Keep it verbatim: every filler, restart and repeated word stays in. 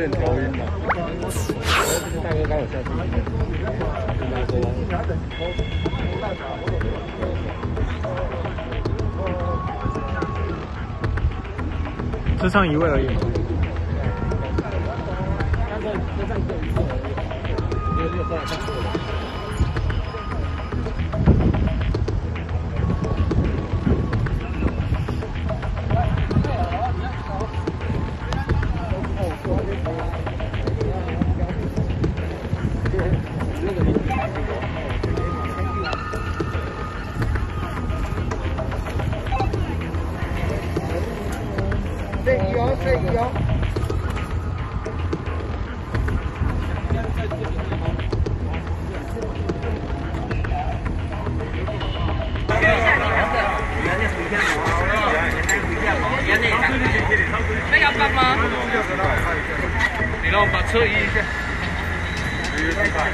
有点头晕了。大哥刚有下去。只上一位而已。那要搬吗？你让我把车移一下。